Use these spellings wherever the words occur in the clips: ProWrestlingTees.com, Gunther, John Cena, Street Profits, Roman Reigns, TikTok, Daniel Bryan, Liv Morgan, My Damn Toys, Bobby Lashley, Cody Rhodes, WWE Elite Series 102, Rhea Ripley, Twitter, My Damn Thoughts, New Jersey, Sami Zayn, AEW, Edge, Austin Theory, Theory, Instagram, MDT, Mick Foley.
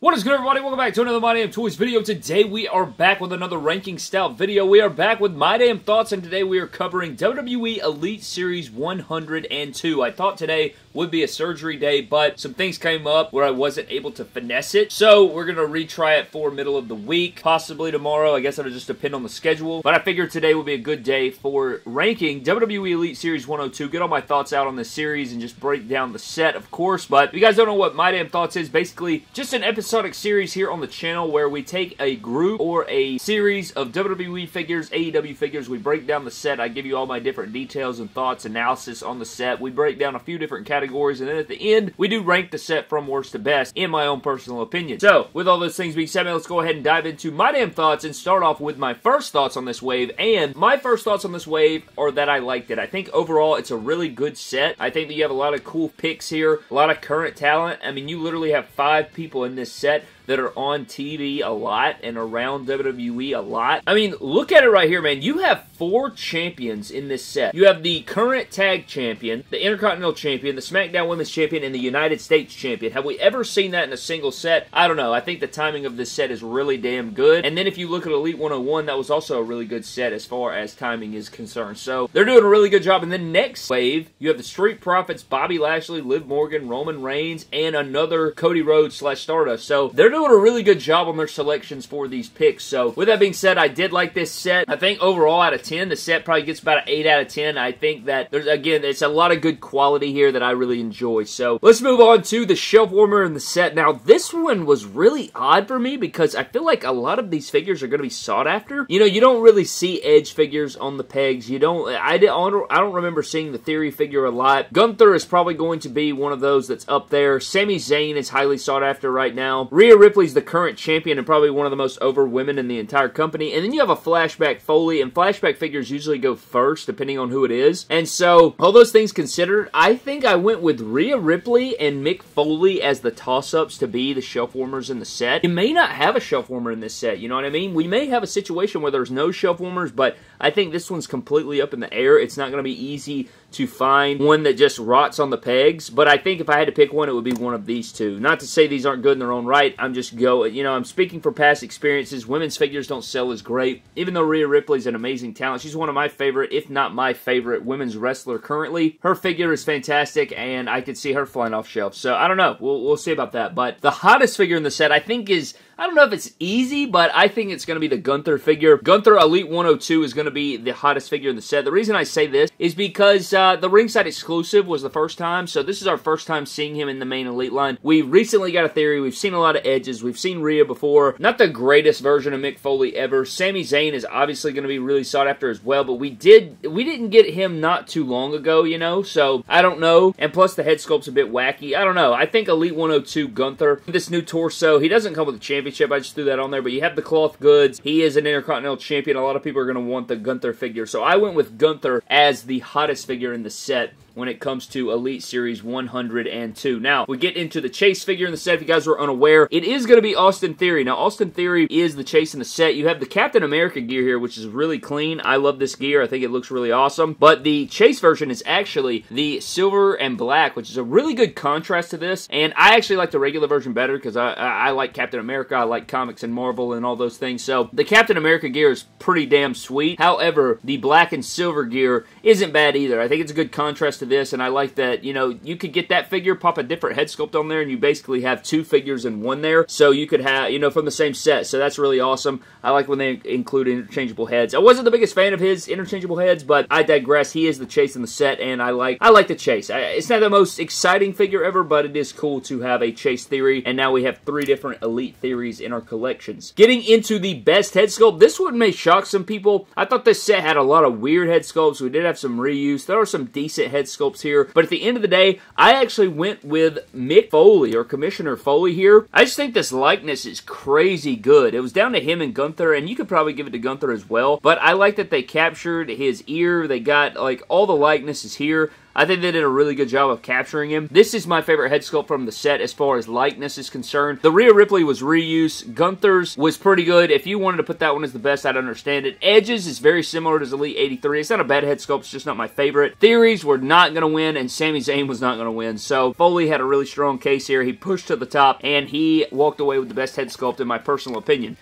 What is good, everybody? Welcome back to another My Damn Toys video. Today we are back with another ranking style video. We are back with My Damn Thoughts, and today we are covering WWE Elite Series 102. I thought today would be a surgery day, but some things came up where I wasn't able to finesse it, so we're going to retry it for middle of the week, possibly tomorrow. I guess it'll just depend on the schedule, but I figured today would be a good day for ranking WWE Elite Series 102, get all my thoughts out on the series, and just break down the set, of course. But if you guys don't know what My Damn Thoughts is, basically just an episodic series here on the channel where we take a group or a series of WWE figures, AEW figures. We break down the set. I give you all my different details and thoughts, analysis on the set. We break down a few different categories, and then at the end, we do rank the set from worst to best, in my own personal opinion. So, with all those things being said, let's go ahead and dive into My Damn Thoughts and start off with my first thoughts on this wave. And my first thoughts on this wave are that I liked it. I think overall, it's a really good set. I think that you have a lot of cool picks here, a lot of current talent. I mean, you literally have 5 people in this set that are on TV a lot and around WWE a lot. I mean, look at it right here, man. You have 4 champions in this set. You have the current tag champion, the Intercontinental champion, the SmackDown Women's champion, and the United States champion. Have we ever seen that in a single set? I don't know. I think the timing of this set is really damn good. And then if you look at Elite 101, that was also a really good set as far as timing is concerned. So they're doing a really good job. And then next wave, you have the Street Profits, Bobby Lashley, Liv Morgan, Roman Reigns, and another Cody Rhodes / Stardust. So they're doing a really good job on their selections for these picks. So with that being said, I did like this set. I think overall out of 10, the set probably gets about an 8 out of 10. I think that there's, again, it's a lot of good quality here that I really enjoy. So let's move on to the shelf warmer in the set. Now this one was really odd for me because I feel like a lot of these figures are going to be sought after. You know, you don't really see Edge figures on the pegs. You don't. I don't remember seeing the Theory figure a lot. Gunther is probably going to be one of those that's up there. Sami Zayn is highly sought after right now. Rhea Ripley's the current champion and probably one of the most over women in the entire company. And then you have a Flashback Foley, and flashback figures usually go first depending on who it is. And so, all those things considered, I think I went with Rhea Ripley and Mick Foley as the toss-ups to be the shelf warmers in the set. You may not have a shelf warmer in this set, you know what I mean? We may have a situation where there's no shelf warmers, but I think this one's completely up in the air. It's not going to be easy to find one that just rots on the pegs, but I think if I had to pick one, it would be one of these two. Not to say these aren't good in their own right. I'm just going, you know, I'm speaking from past experiences. Women's figures don't sell as great, even though Rhea Ripley's an amazing talent. She's one of my favorite, if not my favorite, women's wrestler currently. Her figure is fantastic, and I could see her flying off shelves. So, I don't know. We'll see about that, but the hottest figure in the set, I think, is, I don't know if it's easy, but I think it's going to be the Gunther figure. Gunther Elite 102 is going to be the hottest figure in the set. The reason I say this is because the ringside exclusive was the first time, so this is our first time seeing him in the main Elite line. We recently got a Theory. We've seen a lot of Edges. We've seen Rhea before. Not the greatest version of Mick Foley ever. Sami Zayn is obviously going to be really sought after as well, but we didn't get him not too long ago, you know, so I don't know. And plus the head sculpt's a bit wacky. I don't know. I think Elite 102 Gunther, this new torso, he doesn't come with a champion. I just threw that on there, but you have the cloth goods. He is an Intercontinental champion. A lot of people are going to want the Gunther figure, so I went with Gunther as the hottest figure in the set when it comes to Elite Series 102. Now, we get into the Chase figure in the set. If you guys were unaware, it is going to be Austin Theory. Now, Austin Theory is the Chase in the set. You have the Captain America gear here, which is really clean. I love this gear. I think it looks really awesome. But the Chase version is actually the silver and black, which is a really good contrast to this. And I actually like the regular version better because I like Captain America. I like comics and Marvel and all those things. So, the Captain America gear is pretty damn sweet. However, the black and silver gear isn't bad either. I think it's a good contrast to this, and I like that, you know, you could get that figure, pop a different head sculpt on there, and you basically have 2 figures in one there, so you could have, you know, from the same set, so that's really awesome. I like when they include interchangeable heads. I wasn't the biggest fan of his interchangeable heads, but I digress. He is the Chase in the set, and I like the Chase. It's not the most exciting figure ever, but it is cool to have a Chase Theory, and now we have 3 different Elite Theories in our collections. Getting into the best head sculpt, this one may shock some people. I thought this set had a lot of weird head sculpts. We did have some reuse. There are some decent head sculpts here, but at the end of the day, I actually went with Mick Foley, or Commissioner Foley here. I just think this likeness is crazy good. It was down to him and Gunther, and you could probably give it to Gunther as well, but I like that they captured his ear. They got, like, all the likenesses here. I think they did a really good job of capturing him. This is my favorite head sculpt from the set as far as likeness is concerned. The Rhea Ripley was reuse. Gunther's was pretty good. If you wanted to put that one as the best, I'd understand it. Edge's is very similar to his Elite 83. It's not a bad head sculpt. It's just not my favorite. Theories were not going to win, and Sami Zayn was not going to win. So Foley had a really strong case here. He pushed to the top, and he walked away with the best head sculpt in my personal opinion.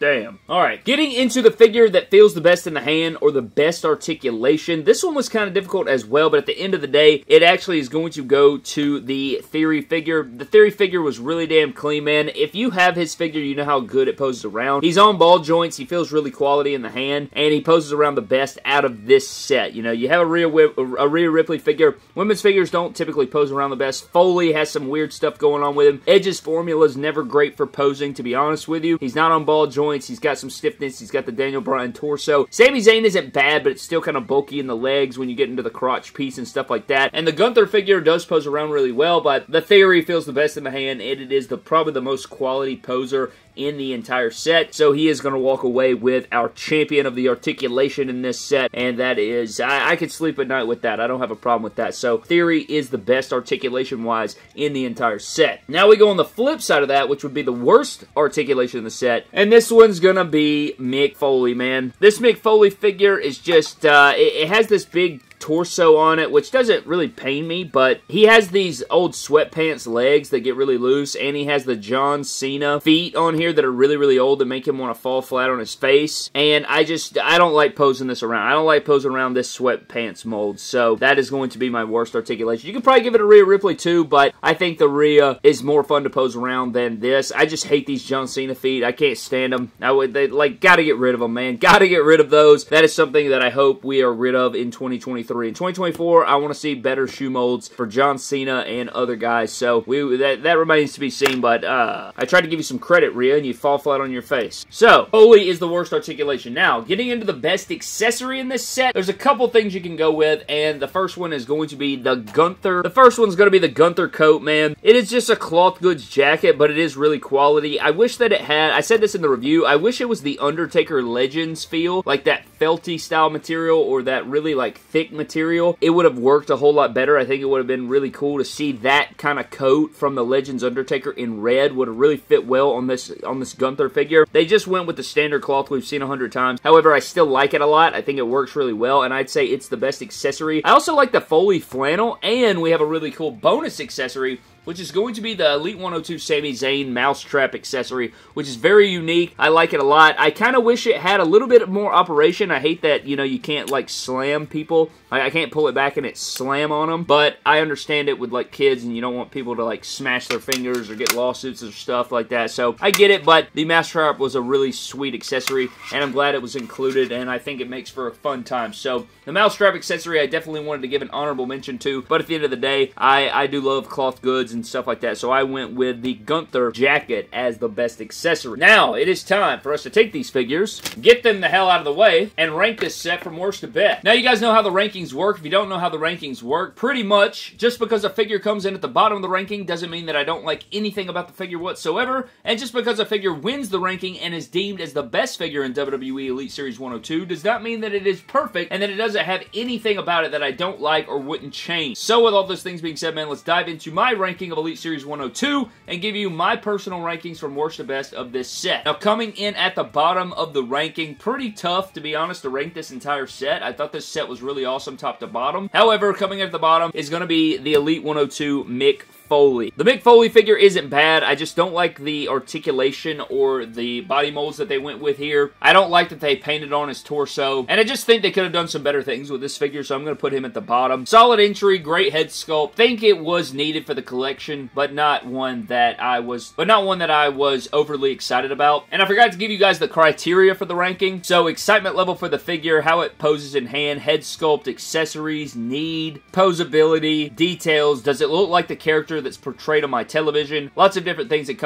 Damn. Alright, getting into the figure that feels the best in the hand, or the best articulation. This one was kind of difficult as well, but at the end of the day, it actually is going to go to the Theory figure. The Theory figure was really damn clean, man. If you have his figure, you know how good it poses around. He's on ball joints, he feels really quality in the hand, and he poses around the best out of this set. You know, you have a Rhea Ripley figure. Women's figures don't typically pose around the best. Foley has some weird stuff going on with him. Edge's formula is never great for posing, to be honest with you. He's not on ball joints. He's got some stiffness. He's got the Daniel Bryan torso. Sami Zayn isn't bad, but it's still kind of bulky in the legs when you get into the crotch piece and stuff like that. And the Gunther figure does pose around really well, but the Theory feels the best in the hand, and it is probably the most quality poser in the entire set. So he is going to walk away with our champion of the articulation in this set, and that is, I could sleep at night with that. I don't have a problem with that. So Theory is the best articulation-wise in the entire set. Now we go on the flip side of that, which would be the worst articulation in the set, and this one's going to be Mick Foley, man. This Mick Foley figure is just, it has this big torso on it, which doesn't really pain me, but he has these old sweatpants legs that get really loose, and he has the John Cena feet on here that are really, really old that make him want to fall flat on his face, and I don't like posing this around. I don't like posing around this sweatpants mold, so that is going to be my worst articulation. You can probably give it a Rhea Ripley too, but I think the Rhea is more fun to pose around than this. I just hate these John Cena feet. I can't stand them. Gotta get rid of them, man. Gotta get rid of those. That is something that I hope we are rid of in 2023. In 2024, I want to see better shoe molds for John Cena and other guys, so that remains to be seen, but I tried to give you some credit, Rhea, and you fall flat on your face. So, Foley is the worst articulation. Now, getting into the best accessory in this set, there's a couple things you can go with, and the first one is going to be the Gunther. The first one's going to be the Gunther coat, man. It is just a cloth goods jacket, but it is really quality. I wish that it had, I said this in the review, I wish it was the Undertaker Legends feel, like that felty style material, or that really, like, thick material. It would have worked a whole lot better. I think it would have been really cool to see that kind of coat from the Legends Undertaker in red. Would have really fit well on this Gunther figure. They just went with the standard cloth we've seen 100 times. However, I still like it a lot. I think it works really well, and I'd say it's the best accessory. I also like the Foley flannel, and we have a really cool bonus accessory, which is going to be the Elite 102 Sami Zayn Mousetrap accessory, which is very unique. I like it a lot. I kind of wish it had a little bit more operation. I hate that, you know, you can't, like, slam people. I can't pull it back and it slam on them, but I understand it with, like, kids, and you don't want people to, like, smash their fingers or get lawsuits or stuff like that, so I get it, but the Mousetrap was a really sweet accessory, and I'm glad it was included, and I think it makes for a fun time. So, the Mousetrap accessory I definitely wanted to give an honorable mention to, but at the end of the day, I do love cloth goods and stuff like that, so I went with the Gunther jacket as the best accessory. Now, it is time for us to take these figures, get them the hell out of the way, and rank this set from worst to best. Now, you guys know how the rankings work. If you don't know how the rankings work, pretty much, just because a figure comes in at the bottom of the ranking doesn't mean that I don't like anything about the figure whatsoever, and just because a figure wins the ranking and is deemed as the best figure in WWE Elite Series 102 does not mean that it is perfect and that it doesn't have anything about it that I don't like or wouldn't change. So, with all those things being said, man, let's dive into my ranking of Elite Series 102 and give you my personal rankings from worst to best of this set. Now, coming in at the bottom of the ranking, pretty tough, to be honest, to rank this entire set. I thought this set was really awesome top to bottom. However, coming at the bottom is going to be the Elite 102 Mick Foley. The Mick Foley figure isn't bad. I just don't like the articulation or the body molds that they went with here. I don't like that they painted on his torso, and I just think they could have done some better things with this figure, so I'm going to put him at the bottom. Solid entry, great head sculpt. Think it was needed for the collection, but not one that I was overly excited about. And I forgot to give you guys the criteria for the ranking. So, excitement level for the figure, how it poses in hand, head sculpt, accessories, need, posability, details, does it look like the character character that's portrayed on my television. Lots of different things that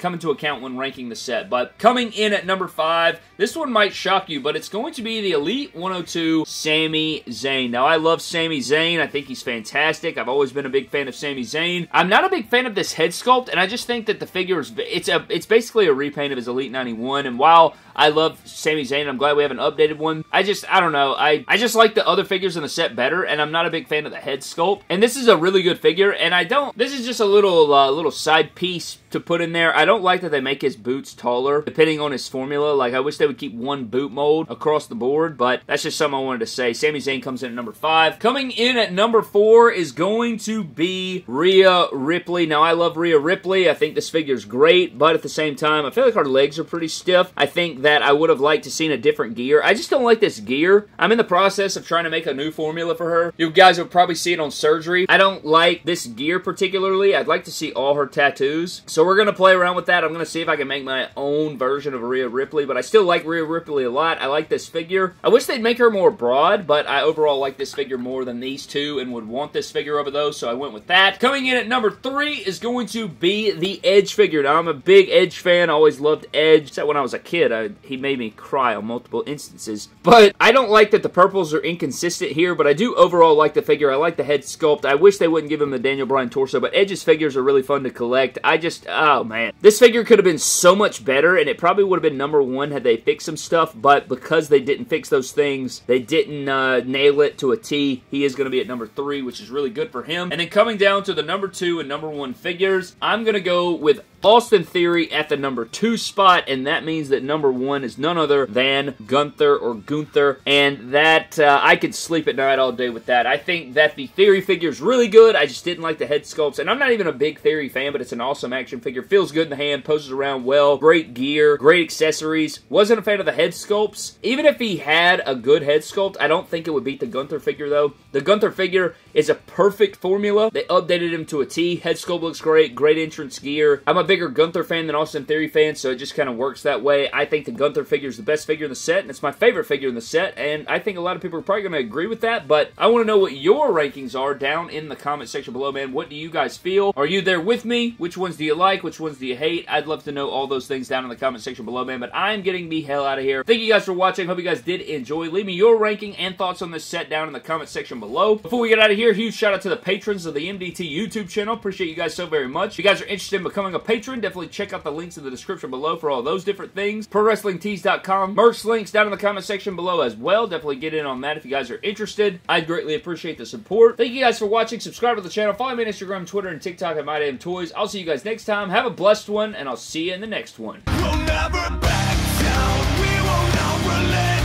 come into account when ranking the set. But coming in at number 5, this one might shock you, but it's going to be the Elite 102 Sami Zayn. Now, I love Sami Zayn. I think he's fantastic. I've always been a big fan of Sami Zayn. I'm not a big fan of this head sculpt, and I just think that the figure is it's basically a repaint of his Elite 91. And while I love Sami Zayn, I'm glad we have an updated one. I don't know. I just like the other figures in the set better, and I'm not a big fan of the head sculpt. And this is a really good figure, and this is just a little side piece to put in there. I don't like that they make his boots taller, depending on his formula. Like, I wish they would keep one boot mold across the board, but that's just something I wanted to say. Sami Zayn comes in at number 5. Coming in at number 4 is going to be Rhea Ripley. Now, I love Rhea Ripley. I think this figure's great, but at the same time, I feel like her legs are pretty stiff. I think that I would have liked to seen a different gear. I just don't like this gear. I'm in the process of trying to make a new formula for her. You guys will probably see it on surgery. I don't like this gear particularly. I'd like to see all her tattoos. So we're going to play around with that. I'm going to see if I can make my own version of Rhea Ripley, but I still like Rhea Ripley a lot. I like this figure. I wish they'd make her more broad, but I overall like this figure more than these two and would want this figure over those, so I went with that. Coming in at number 3 is going to be the Edge figure. Now, I'm a big Edge fan. I always loved Edge. Except when I was a kid, he made me cry on multiple instances, but I don't like that the purples are inconsistent here, but I do overall like the figure. I like the head sculpt. I wish they wouldn't give him the Daniel Bryan torso, but Edge's figures are really fun to collect. I just, oh man. This figure could have been so much better, and it probably would have been number 1 had they fixed some stuff, but because they didn't fix those things, they didn't nail it to a T. He is going to be at number 3, which is really good for him. And then coming down to the number 2 and number 1 figures, I'm going to go with Austin Theory at the number 2 spot, and that means that number 1 is none other than Gunther, or Gunther, and that I could sleep at night all day with that. I think that the Theory figure is really good. I just didn't like the head sculpts, and I'm not even a big Theory fan, but it's an awesome action figure. Feels good in the hand, poses around well, great gear, great accessories. Wasn't a fan of the head sculpts. Even if he had a good head sculpt, I don't think it would beat the Gunther figure, though. The Gunther figure is a perfect formula. They updated him to a T. Head sculpt looks great, great entrance gear. I'm a bigger Gunther fan than Austin Theory fan, so it just kind of works that way. I think the Gunther figure is the best figure in the set, and it's my favorite figure in the set, and I think a lot of people are probably going to agree with that, but I want to know what your rankings are down in the comment section below, man. What do you guys feel? Are you there with me? Which ones do you like? Which ones do you hate? I'd love to know all those things down in the comment section below, man, but I'm getting the hell out of here. Thank you guys for watching. Hope you guys did enjoy. Leave me your ranking and thoughts on this set down in the comment section below. Before we get out of here, huge shout out to the patrons of the MDT YouTube channel. Appreciate you guys so very much. If you guys are interested in becoming a patron, definitely check out the links in the description below for all those different things. ProWrestlingTees.com. Merch links down in the comment section below as well. Definitely get in on that if you guys are interested. I'd greatly appreciate the support. Thank you guys for watching. Subscribe to the channel. Follow me on Instagram, Twitter, and TikTok at My Damn Toys. I'll see you guys next time. Have a blessed one, and I'll see you in the next one. We'll never back down. We will not relent.